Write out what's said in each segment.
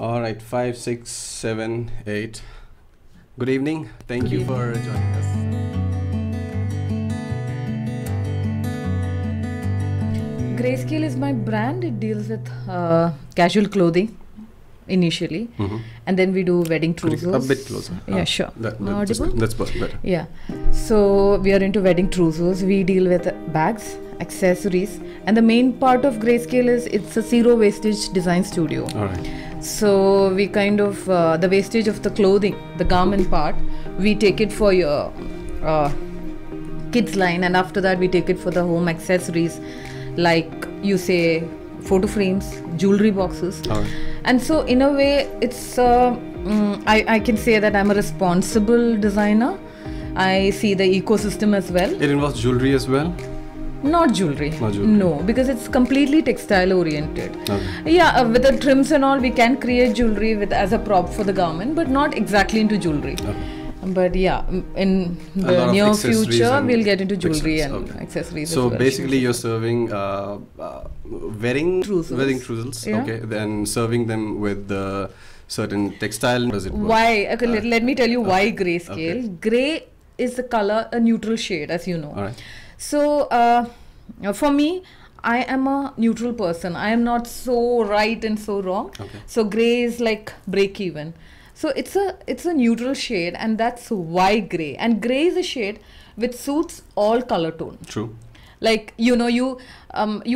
All right, 5, 6, 7, 8. Good evening. Thank you for joining us. Grayscale is my brand. It deals with casual clothing initially, and then we do wedding trousseaus. A bit closer. Yeah, sure. That's better. Yeah. So we are into wedding trousseaus. We deal with bags, accessories, and the main part of Grayscale is it's a zero wastage design studio. All right. So we kind of the wastage of the clothing, the garment part, we take it for your kids line, and after that we take it for the home accessories, like you say, photo frames, jewelry boxes. All right. And so in a way, it's I can say that I'm a responsible designer. I see the ecosystem as well. It involves jewelry as well. Not jewelry. Not jewelry, no, because it's completely textile oriented. Okay. Yeah, with the trims and all, we can create jewelry with as a prop for the garment, but not exactly into jewelry. Okay. But yeah, in the near future, we'll get into jewelry and accessories. So basically, you're serving wedding trousseaux, yeah? Okay, then serving them with the certain textile. Does it work? Why? Okay, let me tell you why Grayscale. Okay. Gray is the color, a neutral shade, as you know. All right. So for me, I am a neutral person. I am not so right and so wrong. Okay. So gray is like break even. So it's a neutral shade, and that's why gray. And gray is a shade which suits all color tone. True. Like, you know, you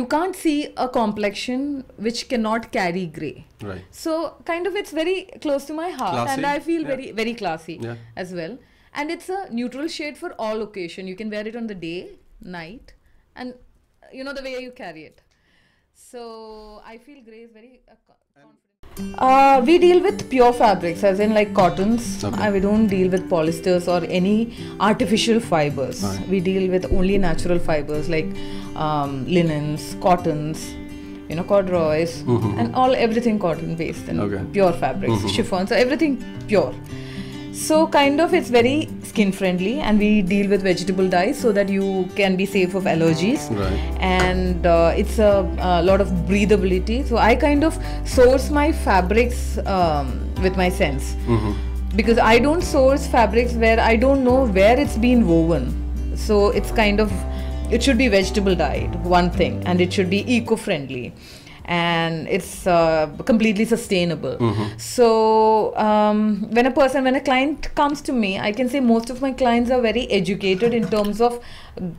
can't see a complexion which cannot carry gray. Right. So kind of it's very close to my heart, classy. And I feel very classy as well. And it's a neutral shade for all occasion. You can wear it on the day, night, and you know the way you carry it. So I feel gray is very confident. We deal with pure fabrics, as in like cottons. Okay. We don't deal with polyesters or any artificial fibers. Right. We deal with only natural fibers like linens, cottons, you know, corduroys, and everything cotton based and pure fabrics, chiffons, so everything pure. So kind of it's very skin friendly, and we deal with vegetable dyes so that you can be safe of allergies. Right. And it's a lot of breathability. So I kind of source my fabrics with my sense, because I don't source fabrics where I don't know where it's been woven. So it's kind of, it should be vegetable dyed, one thing, and it should be eco-friendly, and it's completely sustainable. So when a client comes to me, I can say most of my clients are very educated in terms of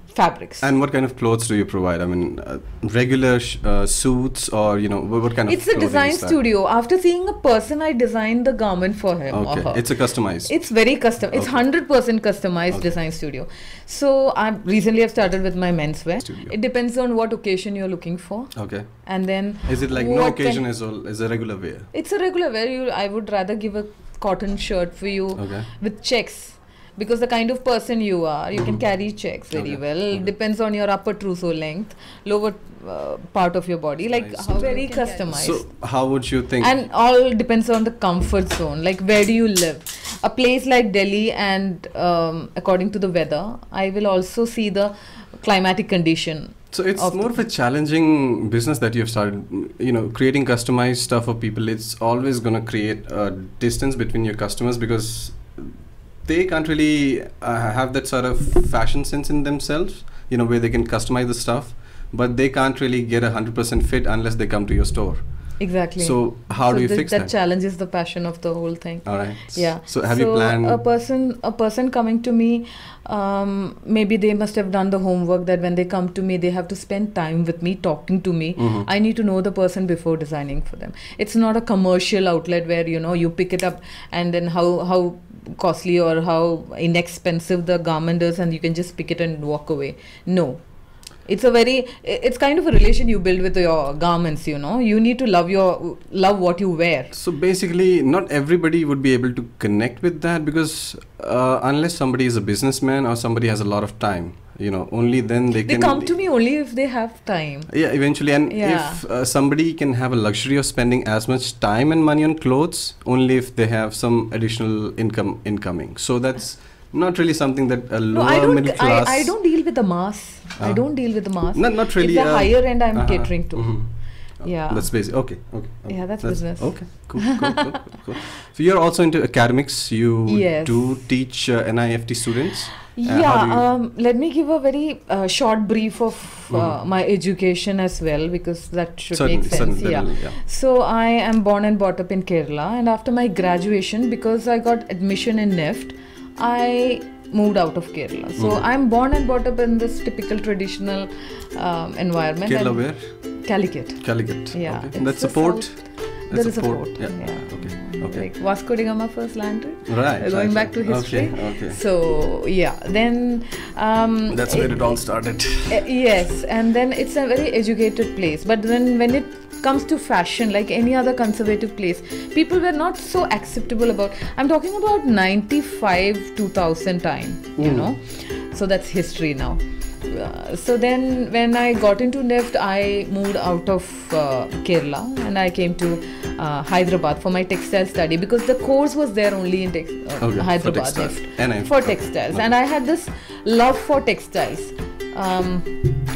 fabrics. And what kind of clothes do you provide? I mean, regular suits, or you know, what kind of? It's a design studio. After seeing a person, I design the garment for him or her. It's a customized. It's very custom. It's 100% customized design studio. So I've recently started with my menswear. It depends on what occasion you're looking for. Okay. And then. Is it like no occasion is a regular wear? It's a regular wear. I would rather give a cotton shirt for you with checks, because the kind of person you are, you can carry checks very well. Depends on your upper trousseau length, lower part of your body, like very customized. So how would you think? And all depends on the comfort zone, like where do you live? A place like Delhi, and according to the weather, I will also see the climatic condition. So it's more of a challenging business that you've started, you know, creating customized stuff for people. It's always going to create a distance between your customers, because they can't really have that sort of fashion sense in themselves, you know, where they can customize the stuff, but they can't really get 100% fit unless they come to your store. Exactly. So how do you fix that? That challenges the passion of the whole thing. All right. Yeah. So have you planned? A person coming to me, maybe they must have done the homework that when they come to me, they have to spend time with me, talking to me. I need to know the person before designing for them. It's not a commercial outlet where, you know, you pick it up and then how costly or how inexpensive the garment is and you can just pick it and walk away. No. It's kind of a relation you build with your garments, you know. You need to love what you wear. So basically, not everybody would be able to connect with that, because unless somebody is a businessman or somebody has a lot of time, you know, only then they can come to me only if they have time. Yeah, eventually. And if somebody can have a luxury of spending as much time and money on clothes, only if they have some additional income incoming. So that's not really something that a lower middle class... I don't deal with the mass. I don't deal with the mass. Not really. It's the higher end I'm catering to. Yeah. That's basic. Okay. Okay. Yeah, that's business. Okay. Cool. Cool. Cool. Cool. So you're also into academics. You do teach NIFT students. Let me give a very short brief of my education as well, because that should make sense. So I am born and brought up in Kerala, and after my graduation, because I got admission in NIFT, I moved out of Kerala. So I'm born and brought up in this typical traditional environment. Kerala where? Calicut. Calicut. Yeah. Okay. And that's the port? There is a port. Yeah. Okay. Okay. Like Vasco da Gama first landed. Right. Going back to history. Okay. Okay. So yeah. Then. That's where it all started. Yes. And then it's a very educated place. But then when it comes to fashion, like any other conservative place, people were not so acceptable about. I'm talking about 95-2000 time. You know. So that's history now. So then when I got into NIFT, I moved out of Kerala and I came to Hyderabad for my textile study, because the course was there only in Hyderabad for textiles. And I had this love for textiles.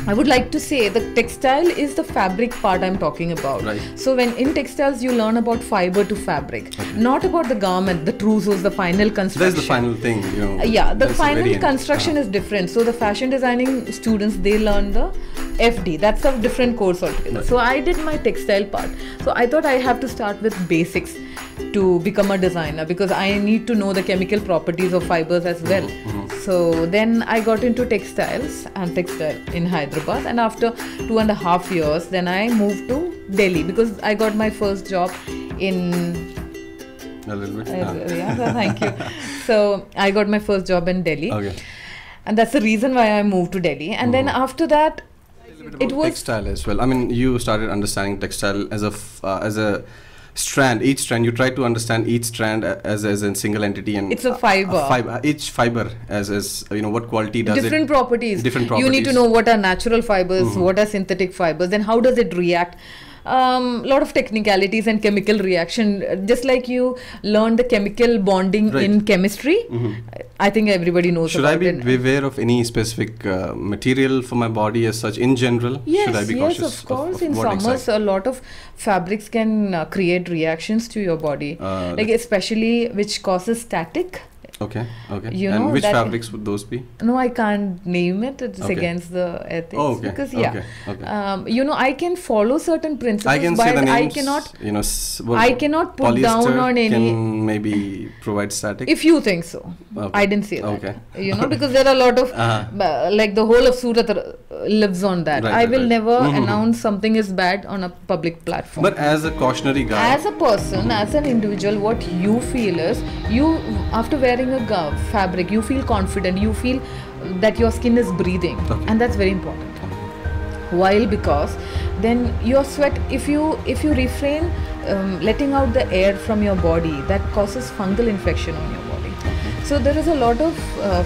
I would like to say the textile is the fabric part I'm talking about. Right. So when in textiles you learn about fiber to fabric, not about the garment, the trousseau, the final construction. That's the final thing, you know. Yeah, the final construction is different. So the fashion designing students, they learn the FD. That's a different course altogether. Right. So I did my textile part. So I thought I have to start with basics to become a designer, because I need to know the chemical properties of fibers as well. So then I got into textiles and textile in Hyderabad, and after 2.5 years then I moved to Delhi, because I got my first job in I got my first job in Delhi. Okay. And that's the reason why I moved to Delhi. And then after that it was textile as well. I mean, you started understanding textile as a strand, each strand. You try to understand each strand as a single entity, and it's a fiber. Each fiber as you know what quality does different properties. Different properties. You need to know what are natural fibers, what are synthetic fibers, and how does it react. Lot of technicalities and chemical reaction, just like you learn the chemical bonding in chemistry. I think everybody knows. Should I be aware of any specific material for my body as such in general? Yes, should I be cautious? Of course. Of in summers, a lot of fabrics can create reactions to your body, like especially which causes static. Okay, okay. You and know which fabrics would those be? No, I can't name it. It's against the ethics. Oh, okay. Because, you know, I can follow certain principles, I can but say the names, I cannot, you know, I cannot put down on any. Can maybe provide static? If you think so. Okay. I didn't say that. Okay. You know, because there are a lot of, like the whole of Surat lives on that. Right, I will never announce something is bad on a public platform. But as a cautionary guy, as a person, as an individual, what you feel is, you, after wearing a fabric, you feel confident, you feel that your skin is breathing, and that's very important. Because then your sweat, if you refrain letting out the air from your body, that causes fungal infection on your body. So there is a lot of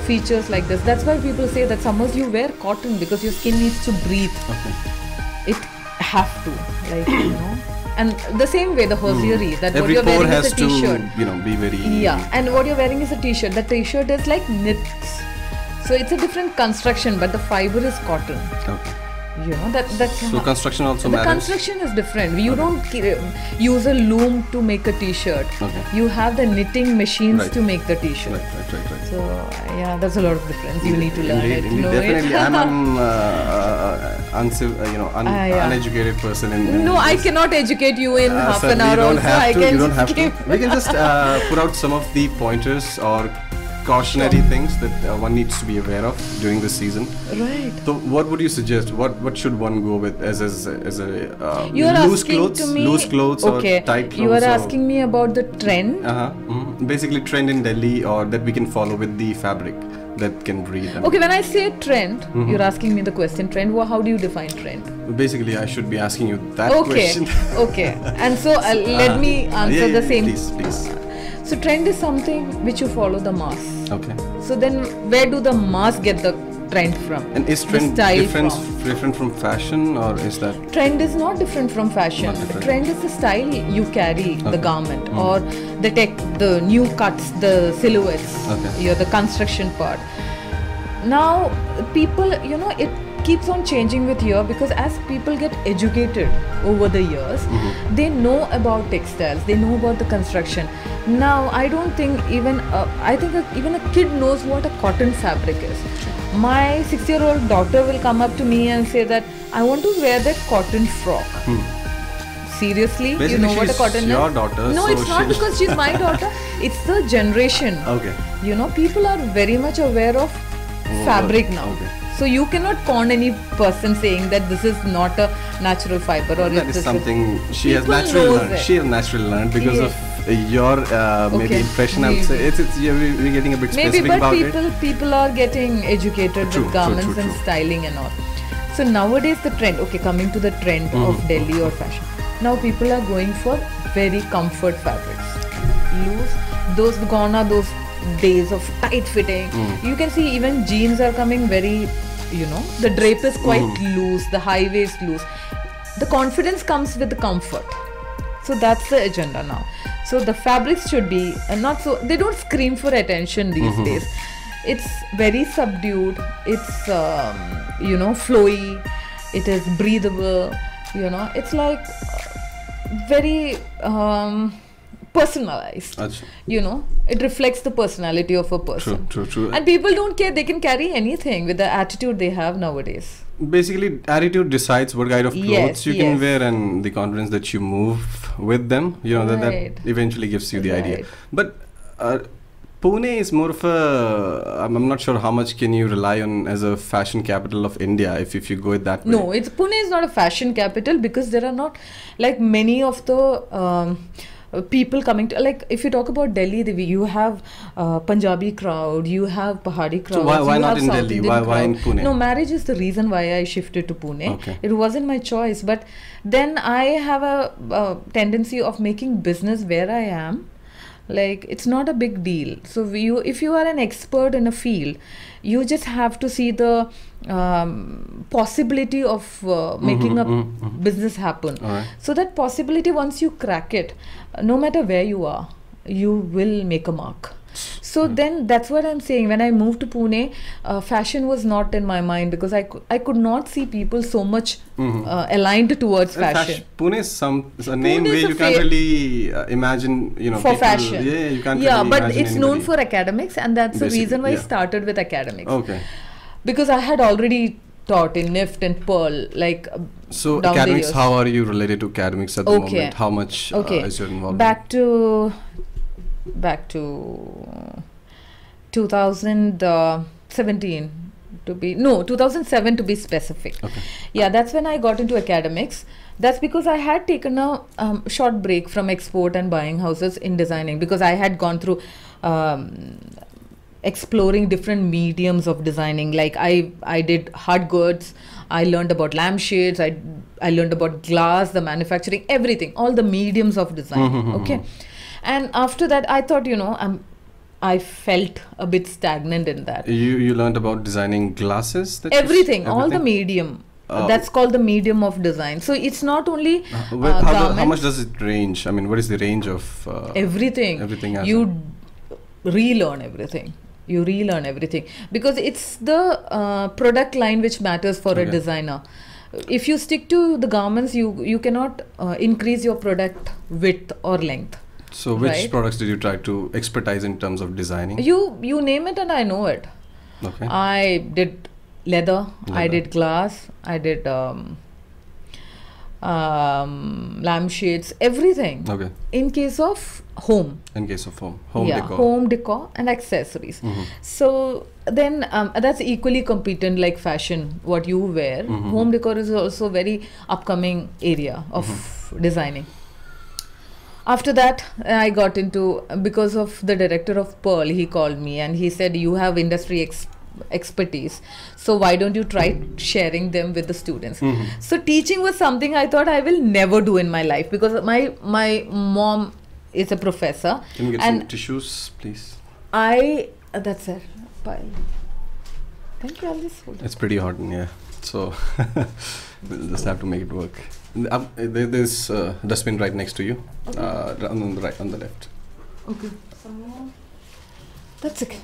features like this. That's why people say that summers you wear cotton, because your skin needs to breathe. It have to, like, you know. And the same way, the hosiery, that what you're wearing is a t-shirt. You know, be very... Yeah, and what you're wearing is a t-shirt. The t-shirt is like knits. So it's a different construction, but the fiber is cotton. Okay. You know, that so construction also matters. The construction is different. You don't use a loom to make a t-shirt. You have the knitting machines to make the t-shirt. Right. So, yeah, there's a lot of difference. You need to learn it. I'm uneducated person. No, I cannot educate you in half an hour. You don't have to. We can just put out some of the pointers or cautionary things that one needs to be aware of during this season. Right. So what would you suggest? What should one go with as a loose clothes or tight clothes? You are asking me about the trend. Basically trend in Delhi, or that we can follow with the fabric that can breathe. I mean. Okay, when I say trend, you're asking me the question trend. Well, how do you define trend? Basically, I should be asking you that question. Okay. And so let me answer the same. Please. So trend is something which you follow the mass. Okay. So then where do the mass get the trend from? And is trend different from fashion, or is that? Trend is not different from fashion. Trend is the style you carry, the garment, or the tech, the new cuts, the silhouettes, the construction part. Now people, you know, it keeps on changing with year, because as people get educated over the years, they know about textiles, they know about the construction. Now I don't think even even a kid knows what a cotton fabric is. My 6-year-old daughter will come up to me and say that I want to wear that cotton frock. Seriously, basically, you know what a cotton is? Your daughter. No, so it's not because she's my daughter. It's the generation. Okay. You know, people are very much aware of fabric now. Okay. So you cannot con any person saying that this is not a natural fiber, or that is something she has naturally learned. She has naturally learned because of your maybe impression. I would say it's we're getting a bit specific about it. Maybe, but people are getting educated with garments and styling and all. So nowadays the trend. Okay, coming to the trend of Delhi or fashion. Now people are going for very comfort fabrics. Loose. Those gone are those days of tight fitting. You can see even jeans are coming very, you know, the drape is quite loose, the high waist loose. The confidence comes with the comfort. So that's the agenda now. So the fabrics should be not so, they don't scream for attention these days. It's very subdued, it's you know, flowy, it is breathable, you know, it's like very personalized. Achha. You know, it reflects the personality of a person. True. And people don't care, they can carry anything with the attitude they have nowadays. Basically, attitude decides what kind of clothes you can wear, and the confidence that you move with them, you know, that eventually gives you the idea. But Pune is more of a, I'm not sure how much can you rely on as a fashion capital of India if you go it that way. No, it's, Pune is not a fashion capital because there are not like many of the people coming to, like if you talk about Delhi, you have Punjabi crowd, you have Pahari crowd. So why not in Delhi? Why in Pune? No, marriage is the reason why I shifted to Pune. Okay. It wasn't my choice, but then I have a tendency of making business where I am. Like, it's not a big deal. So if you are an expert in a field, you just have to see the possibility of making a business happen. So that possibility, once you crack it, no matter where you are, you will make a mark. So then that's what I'm saying. When I moved to Pune, fashion was not in my mind because I could not see people so much aligned towards fashion. Pune is a name where you can't really imagine, you know, for fashion. Yeah, you can't really but it's anybody. Known for academics, and that's the reason why I started with academics. Okay. Because I had already taught in NIFT and PEARL, like so academics. How are you related to academics at the moment? How much is your involvement? Back to 2017 to be, no, 2007 to be specific. Yeah, that's when I got into academics. That's because I had taken a short break from export and buying houses in designing, because I had gone through exploring different mediums of designing. Like I did hard goods, I learned about lampshades, I learned about glass, the manufacturing, everything, all the mediums of design. And after that, I thought, you know, I felt a bit stagnant in that. You learned about designing glasses? Everything, all the medium. That's called the medium of design. So it's not only how much does it range? I mean, what is the range of everything? Everything. You relearn everything. You relearn everything because it's the product line which matters for a designer. If you stick to the garments, you cannot increase your product width or length. So which products did you try to expertise in terms of designing? You name it and I know it. I did leather. I did glass, I did lampshades, everything. In case of home. Home decor. Home decor and accessories. So then that's equally competent like fashion, what you wear. Home decor is also very upcoming area of designing. After that, I got into, because of the director of Pearl, he called me and he said, you have industry expertise, so why don't you try sharing them with the students? So teaching was something I thought I will never do in my life, because my mom is a professor. Can you get some tissues, please? That's a pile. Thank you, I'll just hold it. It's pretty hot in here, so we'll just have to make it work. There's a dustbin right next to you, on the left. Okay. So that's okay.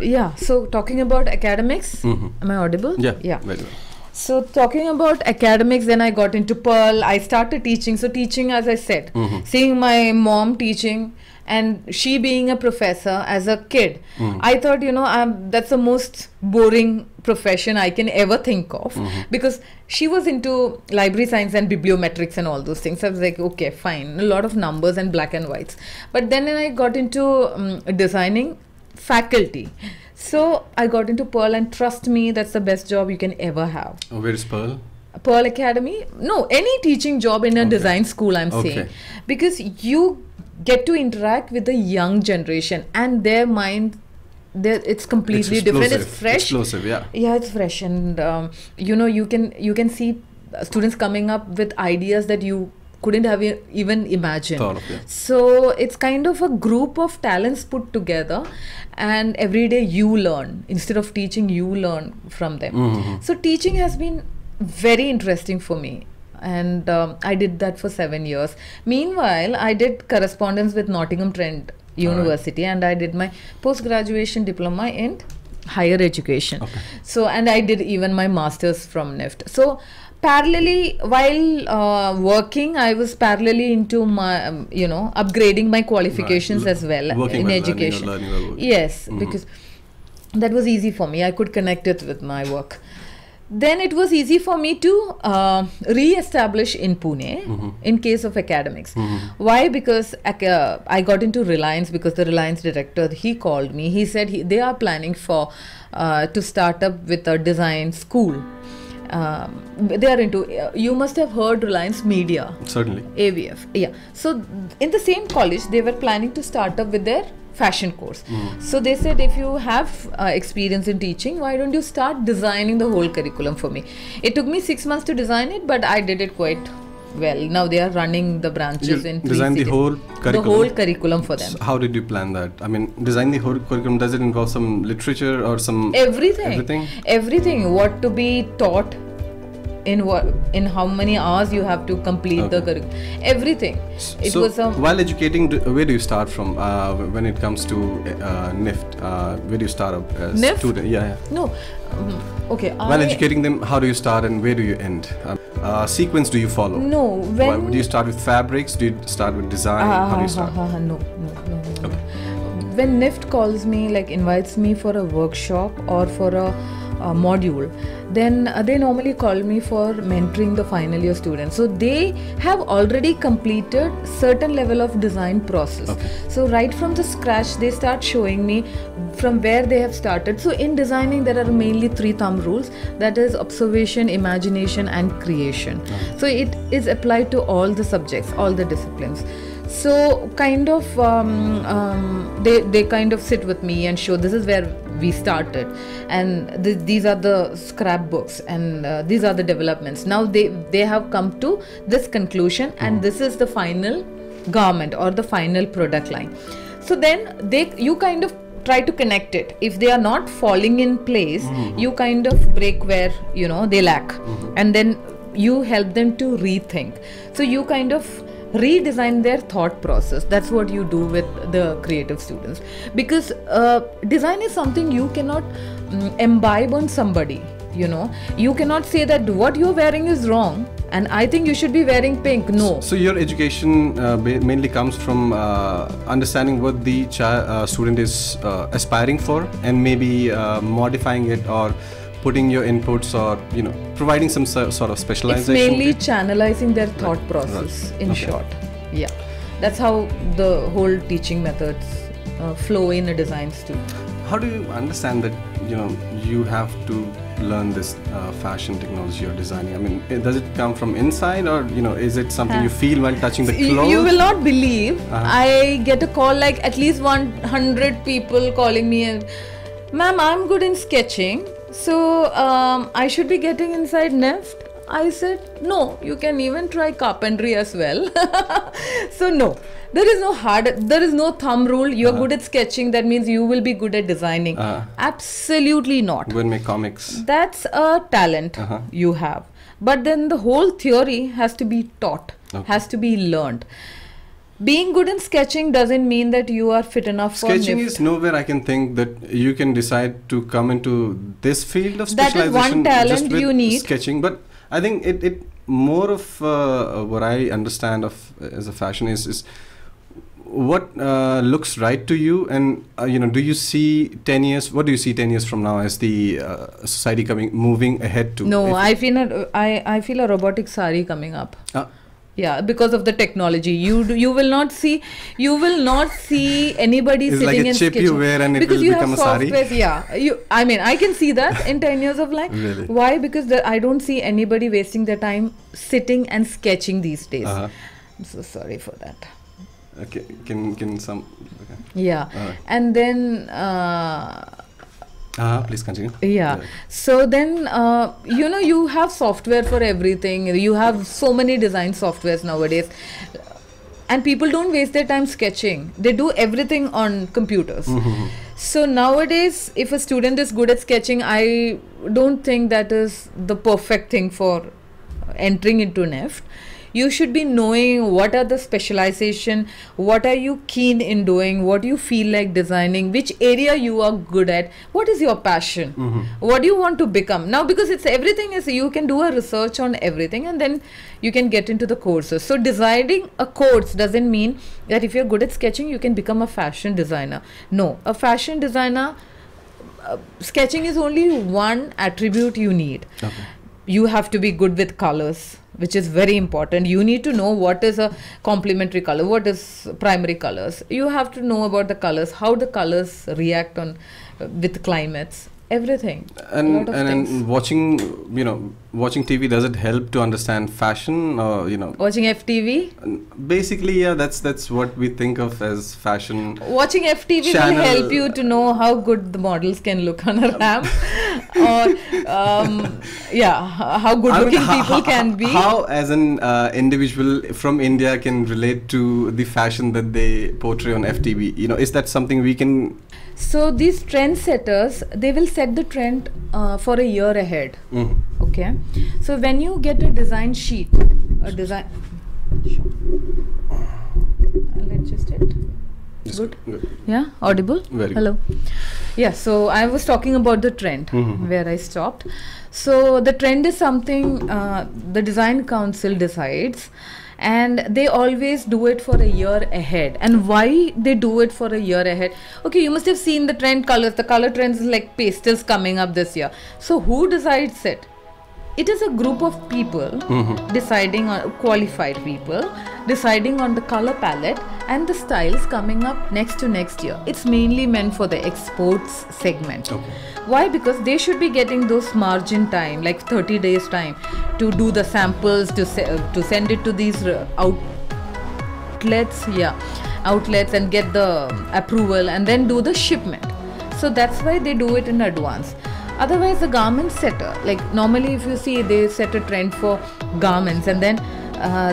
Yeah, so talking about academics, am I audible? Yeah, yeah. Very well. So talking about academics, then I got into PEARL. I started teaching. So teaching, as I said, seeing my mom teaching and she being a professor as a kid, I thought, you know, that's the most boring profession I can ever think of, because she was into library science and bibliometrics and all those things. I was like, okay, fine, a lot of numbers and black and whites. But then I got into designing faculty. So I got into PEARL, and trust me, that's the best job you can ever have. Oh, where is PEARL? PEARL Academy? No, any teaching job in a design school, I'm saying. Because you get to interact with the young generation and their mind, it's completely different. It's fresh. Explosive, yeah. Yeah, it's fresh. And, you know, you can see students coming up with ideas that you couldn't have even imagined. So it's kind of a group of talents put together, and every day you learn. Instead of teaching, you learn from them. So teaching has been very interesting for me, and I did that for 7 years. Meanwhile, I did correspondence with Nottingham Trent University, and I did my post-graduation diploma in higher education. So, and I did even my master's from NIFT. So parallelly, while working, I was parallelly into my, you know, upgrading my qualifications as well in education. Yes, because that was easy for me. I could connect it with my work. Then it was easy for me to re-establish in Pune in case of academics. Why? Because I got into Reliance because the Reliance director, he called me. He said they are planning for to start up with a design school. They are into, you must have heard Reliance Media. Certainly. AVF, yeah. So in the same college, they were planning to start up with their fashion course. So they said, if you have experience in teaching, why don't you start designing the whole curriculum for me? It took me 6 months to design it, but I did it quite well. Now they are running the branches in 3 cities. Design the whole curriculum? The whole curriculum for them. So how did you plan that? I mean, design the whole curriculum, does it involve some literature or some... Everything. Everything? Everything. What to be taught, in how many hours you have to complete the curriculum, everything. It so was a while educating, where do you start from when it comes to NIFT? Where do you start up as NIFT? Student? Yeah, yeah. No, okay. While educating them, how do you start and where do you end? Sequence do you follow? No. When do you start with fabrics? Do you start with design? How do you start? No. Okay. When NIFT calls me, like invites me for a workshop or for a module, then they normally call me for mentoring the final year students. So they have already completed certain level of design process. So right from the scratch, they start showing me from where they have started. So in designing, there are mainly 3 thumb rules, that is observation, imagination and creation. So it is applied to all the subjects, all the disciplines. So kind of they kind of sit with me and show, this is where we started, and these are the scrapbooks, and these are the developments. Now they have come to this conclusion, and this is the final garment or the final product line. So then you kind of try to connect it. If they are not falling in place, you kind of break where, you know, they lack, and then you help them to rethink. So you kind of redesign their thought process. That's what you do with the creative students, because design is something you cannot imbibe on somebody. You know, you cannot say that what you're wearing is wrong and I think you should be wearing pink. No. So your education mainly comes from understanding what the student is aspiring for, and maybe modifying it or putting your inputs, or, you know, providing some sort of specialization. It's mainly channelizing their thought process, in short. Yeah, that's how the whole teaching methods flow in a design student. How do you understand that, you know, you have to learn this fashion technology or designing? I mean, does it come from inside, or, you know, is it something you feel while touching the clothes? You will not believe. I get a call, like at least 100 people calling me, and ma'am, I'm good in sketching. So I should be getting inside NIFT. I said, no, you can even try carpentry as well. So no, there is no thumb rule. You're good at sketching, that means you will be good at designing. Absolutely not. Even make comics. That's a talent you have. But then the whole theory has to be taught, has to be learned. being good in sketching doesn't mean that you are fit enough for NIFT. Sketching is nowhere I can think that you can decide to come into this field of specialization. That is one talent you need. Sketching, but I think it more of what I understand of as a fashion is what looks right to you, and you know, do you see 10 years? What do you see 10 years from now as the society moving ahead to? No, I feel I feel a robotic sari coming up. Yeah, because of the technology, you will not see anybody it's sitting like a and chip sketching. You wear and because it will you become have software, a sari. Yeah, I mean, I can see that in 10 years of life. Really? Why? Because I don't see anybody wasting their time sitting and sketching these days. I'm so sorry for that. Okay, can some? Okay. Yeah, and then. Please continue. Yeah. So then, you know, you have software for everything. You have so many design softwares nowadays. And people don't waste their time sketching. They do everything on computers. Mm-hmm. So nowadays, if a student is good at sketching, I don't think that is the perfect thing for entering into NIFT. You should be knowing what are the specialization, what are you keen in doing, what you feel like designing, which area you are good at, what is your passion, what do you want to become. Now, because it's everything is, you can do a research on everything and then you can get into the courses. So designing a course doesn't mean that if you're good at sketching, you can become a fashion designer. No, a fashion designer, sketching is only one attribute you need. Okay. You have to be good with colors, which is very important. You need to know what is a complementary color, what is primary colors. You have to know about the colors, how the colors react on with climates, everything. And watching, you know, watching TV, does it help to understand fashion, or you know? Watching FTV. Basically, yeah, that's what we think of as fashion. Watching FTV will help you to know how good the models can look on a ramp. Or yeah, how good looking people can be. How as an individual from India can relate to the fashion that they portray on FTV, you know, is that something we can? So these trendsetters, they will set the trend for a year ahead. Okay, so when you get a design sheet, a design Good. Yeah, audible. Very hello. Good. Yeah, so I was talking about the trend where I stopped. So the trend is something the design council decides, and they always do it for a year ahead. And why they do it for a year ahead? Okay, you must have seen the trend colors. The color trends like pastels coming up this year. So who decides it? It is a group of people deciding on, qualified people deciding on the color palette and the styles coming up next to next year. It's mainly meant for the exports segment. Okay. Why? Because they should be getting those margin time, like 30 days time, to do the samples, to send it to these outlets and get the approval and then do the shipment. So that's why they do it in advance. Otherwise, the garment setter, like normally if you see, they set a trend for garments, and then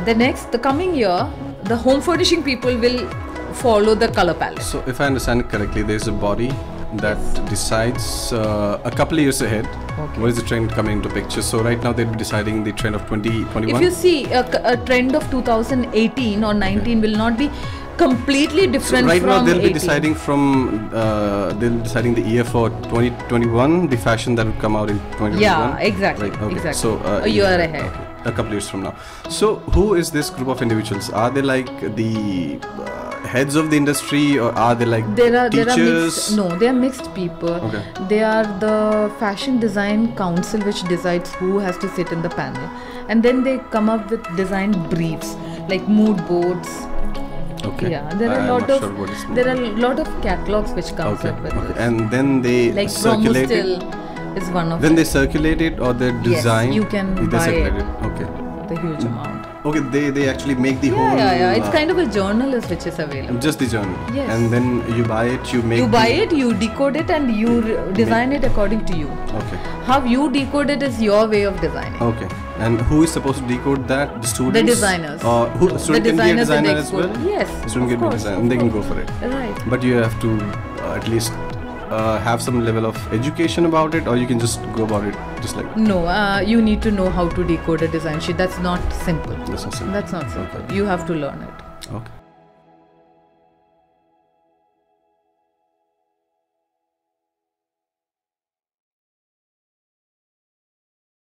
the coming year, the home furnishing people will follow the color palette. So if I understand it correctly, there's a body that decides a couple of years ahead what is the trend coming into picture. So right now they'll be deciding the trend of 2021. If you see a trend of 2018 or 19 will not be completely different. So right now they'll be deciding from the year for 2021, the fashion that will come out in 2021. Yeah, exactly. Right, okay. Exactly. So a year ahead. Okay. A couple years from now. So who is this group of individuals? Are they like the heads of the industry, or are they like teachers? They are mixed people. Okay. They are the fashion design council which decides who has to sit in the panel, and then they come up with design briefs like mood boards. Okay. Yeah, there are a lot of catalogs which comes up with this. And then they like circulate it. Is one of them. They circulate it, or they design. Yes, you can buy it. Okay. The huge amount. Okay, they actually make the whole. Yeah. It's kind of a journal is which is available. Just the journal. Yes. And then you buy it, you decode it, and you design it according to you. Okay. How you decode it is your way of designing. Okay. And who is supposed to decode that? The students? The designers. Student can be a designer as well? Yes. The student can be a designer and they can go for it. Right. But you have to at least have some level of education about it, or you can just go about it just like that? No, you need to know how to decode a design sheet. That's not simple. That's not simple. Okay. You have to learn it. Okay.